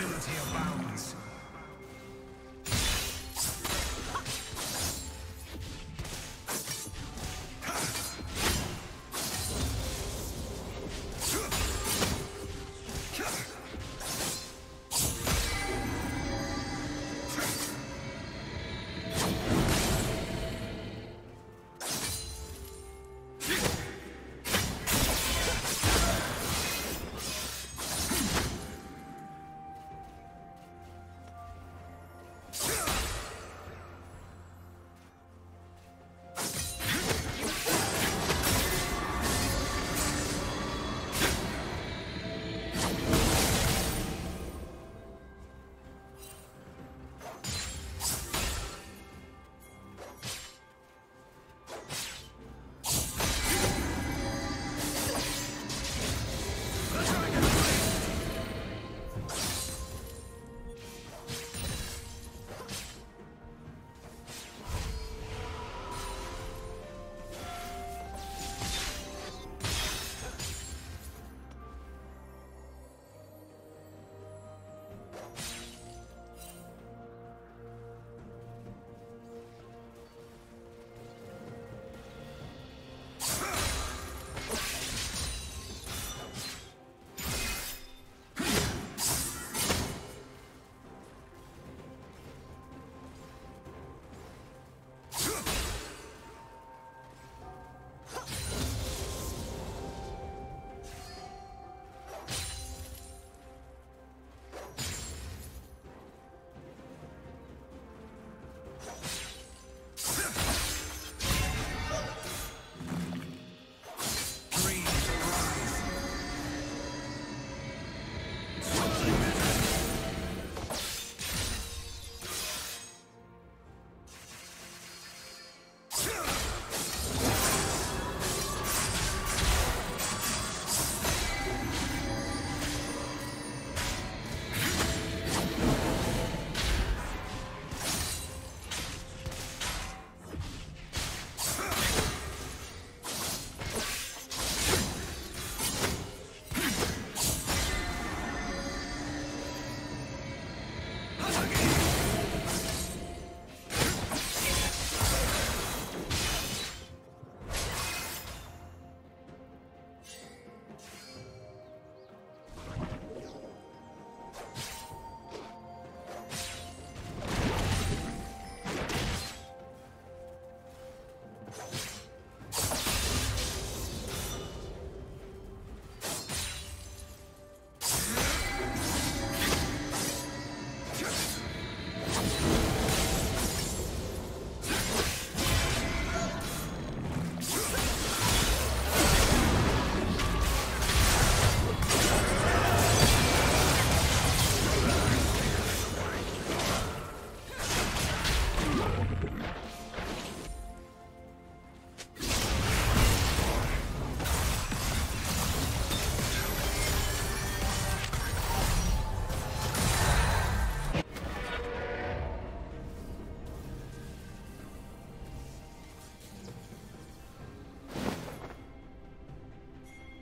Possibility abounds.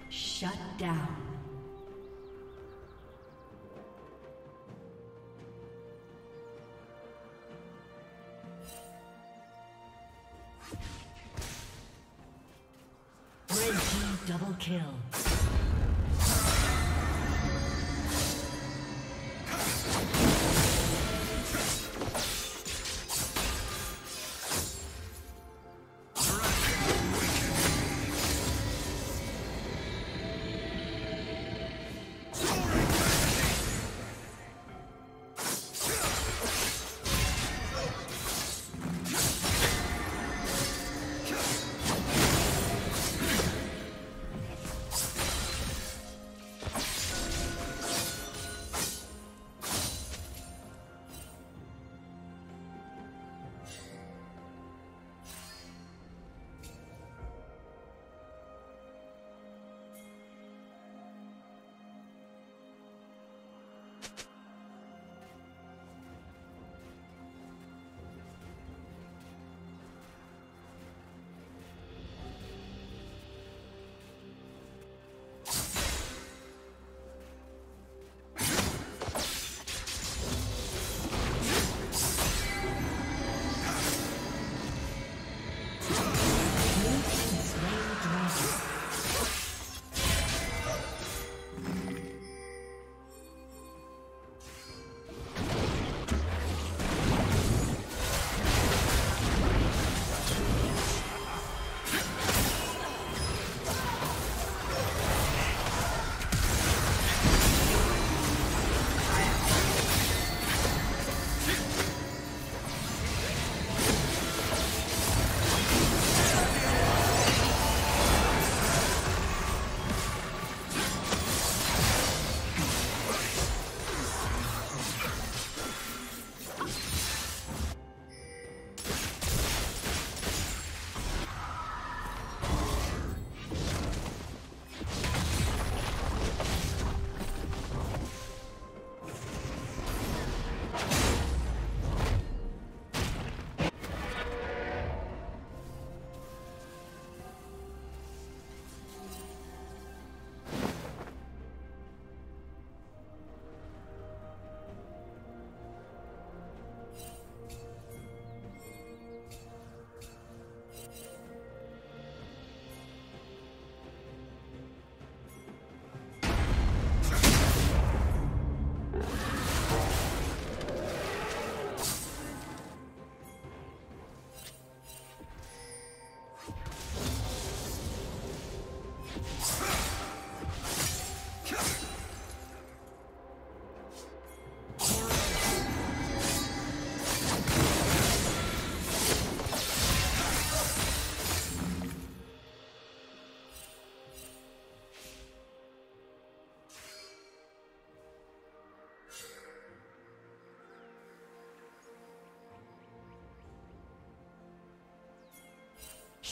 Shut down. Red team double kill.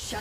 Shut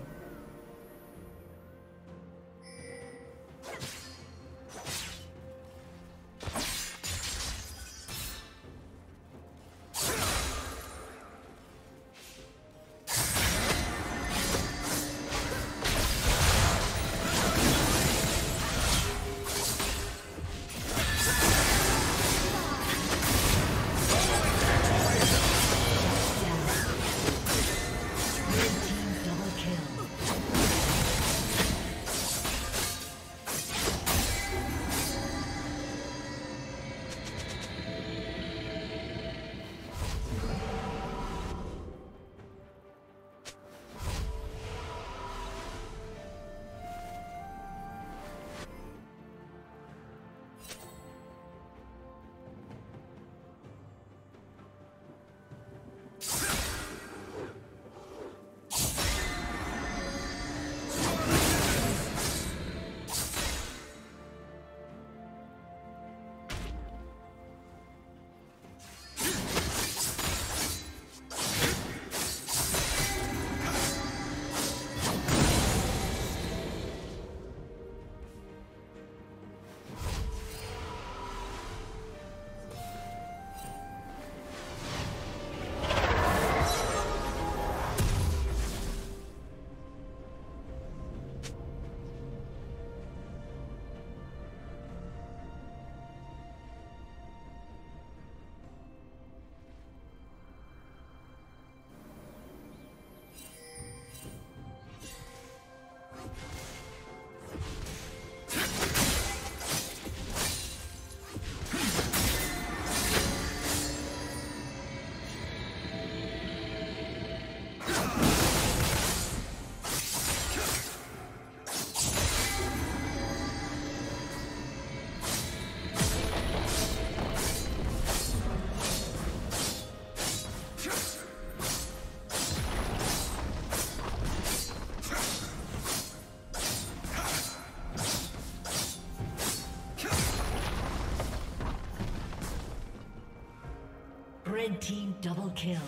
Red team double kill.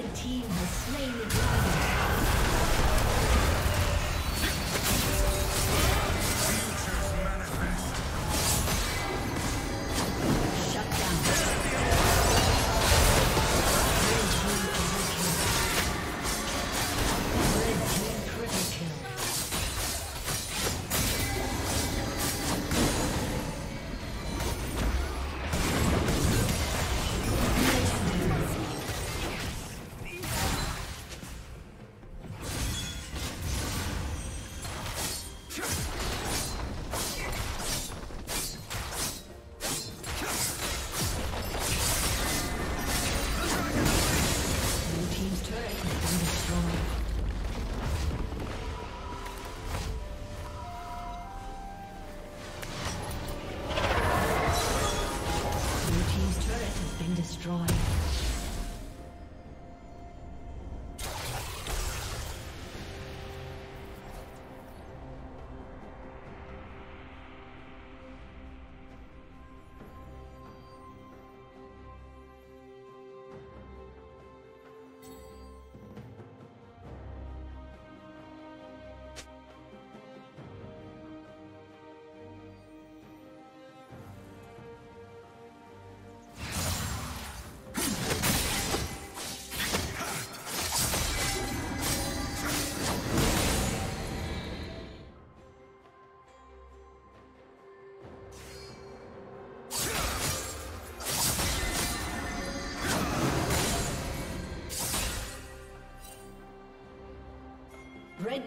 The team has slain the dragon. been destroyed. Red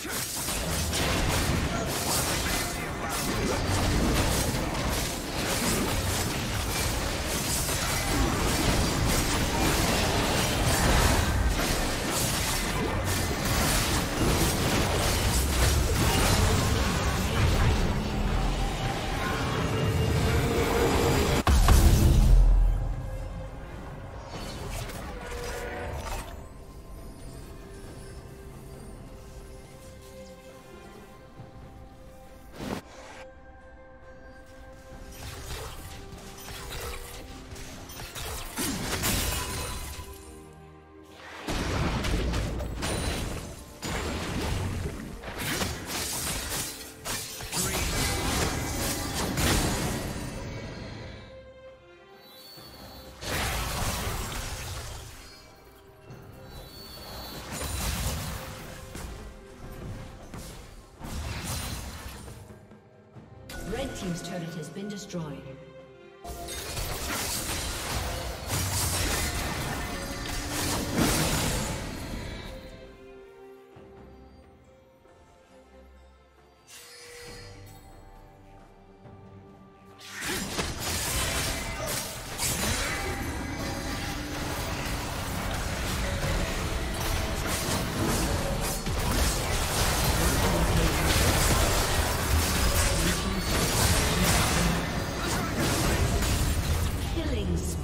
Just Red Team's turret has been destroyed.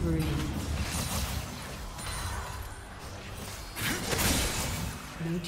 Team's